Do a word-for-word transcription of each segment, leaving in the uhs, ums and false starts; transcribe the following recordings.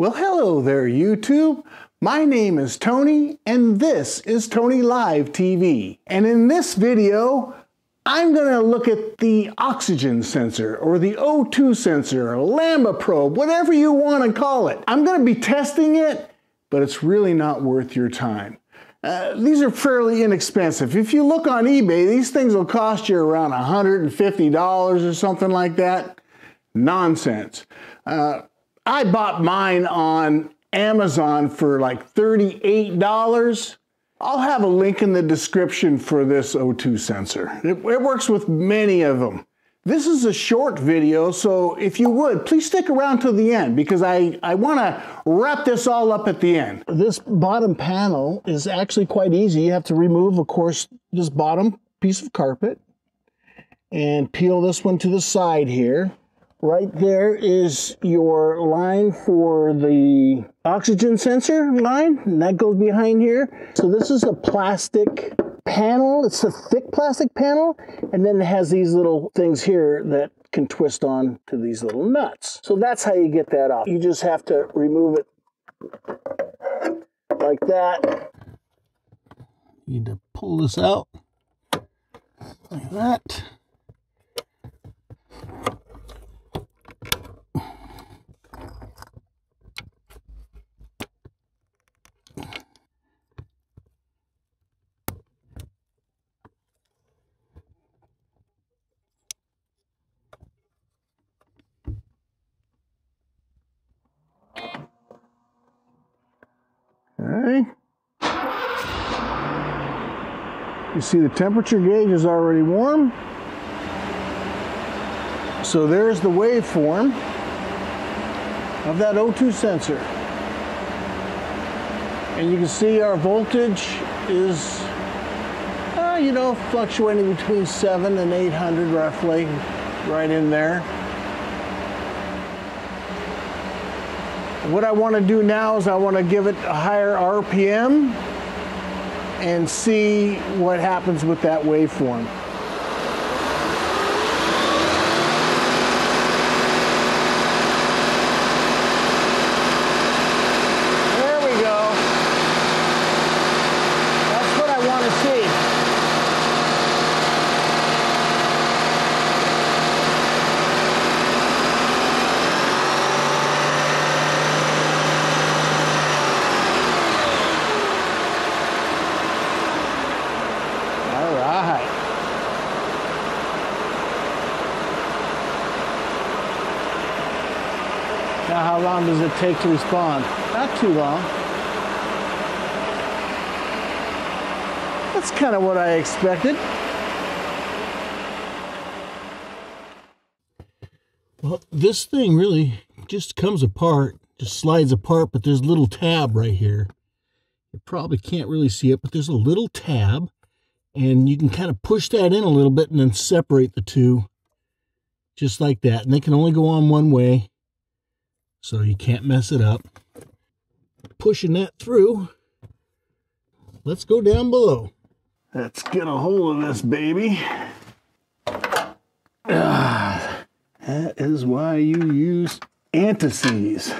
Well, hello there, YouTube. My name is Tony, and this is Tony Live T V. And in this video, I'm gonna look at the oxygen sensor, or the O two sensor, or lambda probe, whatever you wanna call it. I'm gonna be testing it, but it's really not worth your time. Uh, these are fairly inexpensive. If you look on eBay, these things will cost you around one hundred fifty dollars or something like that. Nonsense. Uh, I bought mine on Amazon for like thirty-eight dollars. I'll have a link in the description for this O two sensor. It, it works with many of them. This is a short video, so if you would, please stick around till the end because I, I want to wrap this all up at the end. This bottom panel is actually quite easy. You have to remove, of course, this bottom piece of carpet and peel this one to the side here. Right there is your line for the oxygen sensor line, and that goes behind here. So this is a plastic panel. It's a thick plastic panel, and then it has these little things here that can twist on to these little nuts. So that's how you get that off. You just have to remove it like that. You need to pull this out like that. You see the temperature gauge is already warm. So there's the waveform of that O two sensor. And you can see our voltage is, uh, you know, fluctuating between seven and eight hundred roughly, right in there. What I want to do now is I want to give it a higher R P M and see what happens with that waveform. There we go. That's what I want to see. Now, how long does it take to respond? Not too long. That's kind of what I expected. Well, this thing really just comes apart, just slides apart, but there's a little tab right here. You probably can't really see it, but there's a little tab, and you can kind of push that in a little bit and then separate the two, just like that. And they can only go on one way, so you can't mess it up. Pushing that through. Let's go down below. Let's get a hold of this baby. Ah, that is why you use antiseas.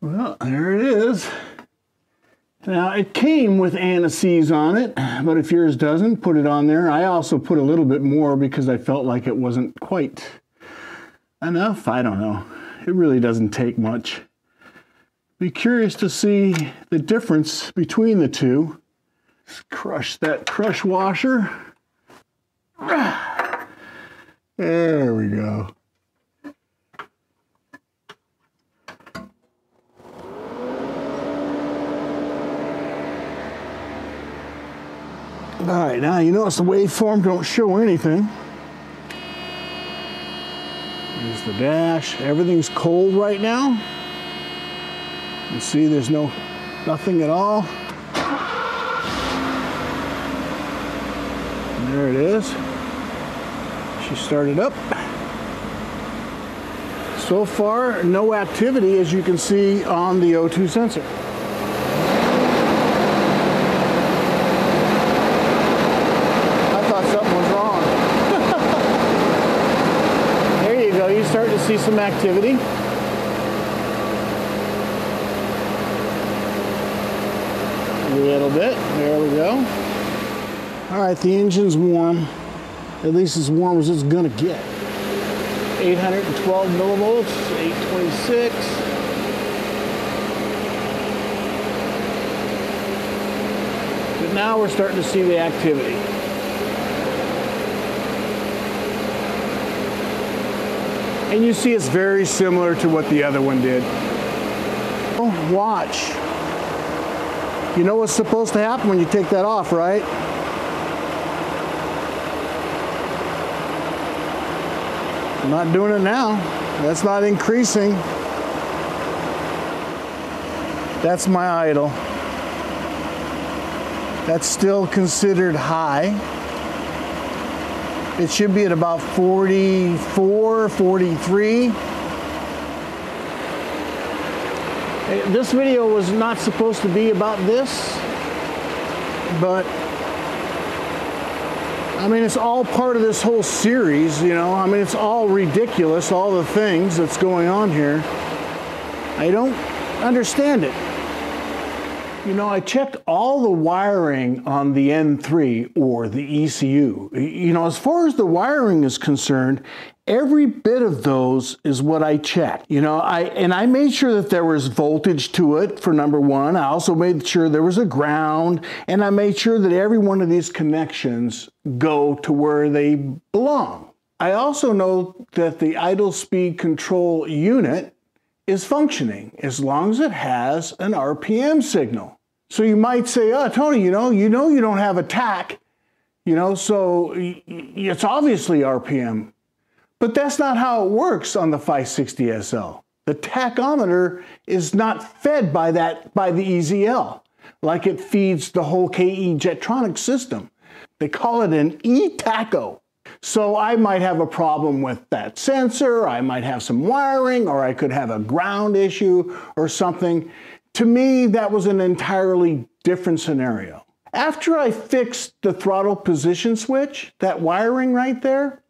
Well, there it is. Now, it came with antiseas on it, but if yours doesn't, put it on there. I also put a little bit more because I felt like it wasn't quite enough. I don't know. It really doesn't take much. Be curious to see the difference between the two. Let's crush that crush washer. There we go. All right, now you notice the waveform don't show anything. There's the dash. Everything's cold right now. You see there's no nothing at all. And there it is. She started up. So far, no activity as you can see on the O two sensor. Something was wrong. go. You're starting to see some activity. A little bit. There we go. All right, the engine's warm. At least as warm as it's gonna get. eight hundred twelve millivolts, eight twenty-six. But now we're starting to see the activity. And you see it's very similar to what the other one did. Oh, watch. You know what's supposed to happen when you take that off, right? I'm not doing it now. That's not increasing. That's my idle. That's still considered high. It should be at about forty-four, forty-three. This video was not supposed to be about this, but I mean, it's all part of this whole series, you know? I mean, it's all ridiculous, all the things that's going on here. I don't understand it. You know, I checked all the wiring on the N three or the E C U. You know, as far as the wiring is concerned, every bit of those is what I checked. You know, I and I made sure that there was voltage to it for number one. I also made sure there was a ground, and I made sure that every one of these connections go to where they belong. I also know that the idle speed control unit is functioning as long as it has an R P M signal. So you might say, oh, Tony, you know, you know you don't have a tack, you know, so it's obviously R P M. But that's not how it works on the five sixty S L. The tachometer is not fed by that, by the E Z L, like it feeds the whole K E Jetronic system. They call it an e-tacho. So I might have a problem with that sensor, I might have some wiring, or I could have a ground issue or something. To me, that was an entirely different scenario. After I fixed the throttle position switch, that wiring right there,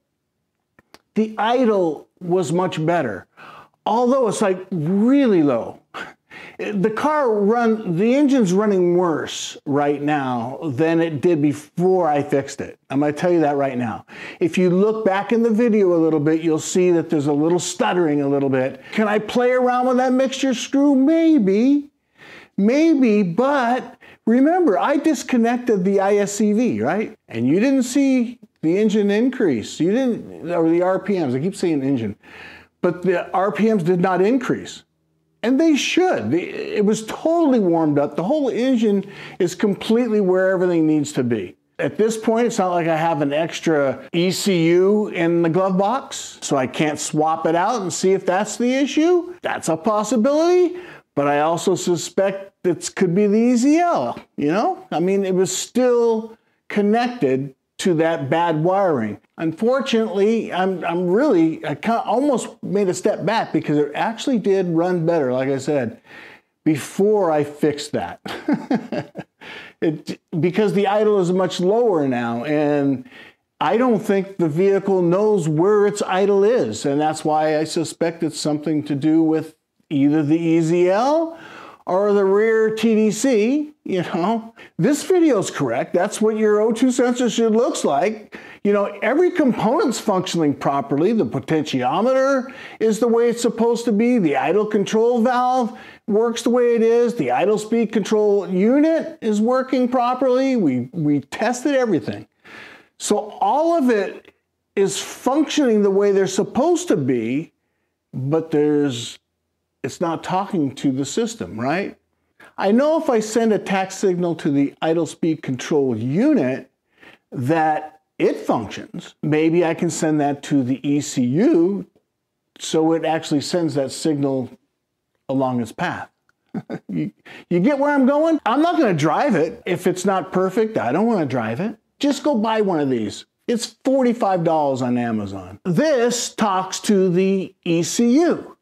the idle was much better. Although it's like really low. The car run, the engine's running worse right now than it did before I fixed it. I'm gonna tell you that right now. If you look back in the video a little bit, you'll see that there's a little stuttering a little bit. Can I play around with that mixture screw? Maybe. Maybe, but remember, I disconnected the I S C V, right? And you didn't see the engine increase. You didn't, or the R P Ms, I keep saying engine, but the R P Ms did not increase. And they should. It was totally warmed up. The whole engine is completely where everything needs to be. At this point, it's not like I have an extra E C U in the glove box, so I can't swap it out and see if that's the issue. That's a possibility. But I also suspect it could be the E Z L, you know? I mean, it was still connected to that bad wiring. Unfortunately, I'm, I'm really, I kind of almost made a step back because it actually did run better, like I said, before I fixed that. it, because the idle is much lower now, and I don't think the vehicle knows where its idle is, and that's why I suspect it's something to do with either the E Z L or the rear T D C, you know. This video is correct. That's what your O two sensor should looks like. You know, every component's functioning properly. The potentiometer is the way it's supposed to be. The idle control valve works the way it is. The idle speed control unit is working properly. We, we tested everything. So all of it is functioning the way they're supposed to be, but there's it's not talking to the system, right? I know if I send a tack signal to the idle speed control unit that it functions. Maybe I can send that to the E C U so it actually sends that signal along its path. you, you get where I'm going? I'm not going to drive it. If it's not perfect, I don't want to drive it. Just go buy one of these. It's forty-five dollars on Amazon. This talks to the E C U.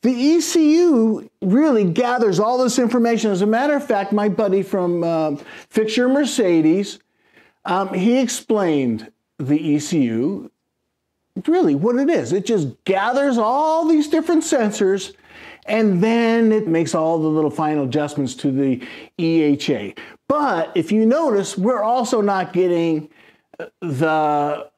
The E C U really gathers all this information. As a matter of fact, my buddy from uh, Fix Your Mercedes, um, he explained the E C U really what it is. It just gathers all these different sensors and then it makes all the little final adjustments to the E H A. But if you notice, we're also not getting the,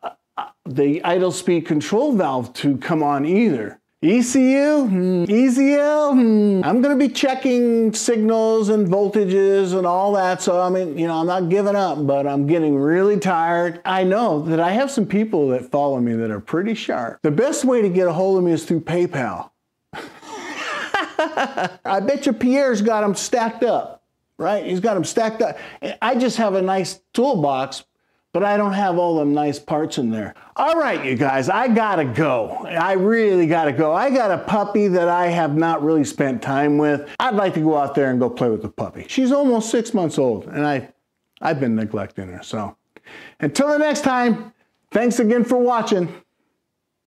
the idle speed control valve to come on either. E C U, hmm. E Z L, hmm. I'm gonna be checking signals and voltages and all that, so I mean, you know, I'm not giving up, but I'm getting really tired. I know that I have some people that follow me that are pretty sharp. The best way to get a hold of me is through PayPal. I bet you Pierre's got them stacked up, right? He's got them stacked up. I just have a nice toolbox, but I don't have all them nice parts in there. All right, you guys, I gotta go. I really gotta go. I got a puppy that I have not really spent time with. I'd like to go out there and go play with the puppy. She's almost six months old, and I, I've been neglecting her, so. Until the next time, thanks again for watching.